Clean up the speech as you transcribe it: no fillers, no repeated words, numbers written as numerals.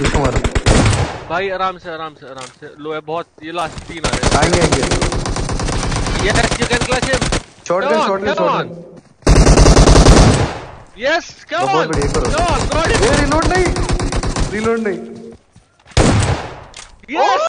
किसको मारा भाई? आराम से लो है बहुत। ये लास्ट तीन आ रहे हैं। आएंगे ये चिकन क्लच है। Shotgun yes come on no. Reload नहीं यस।